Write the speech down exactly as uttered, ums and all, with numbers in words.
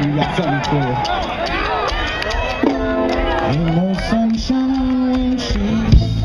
You got something for you. Ain't no sunshine when she's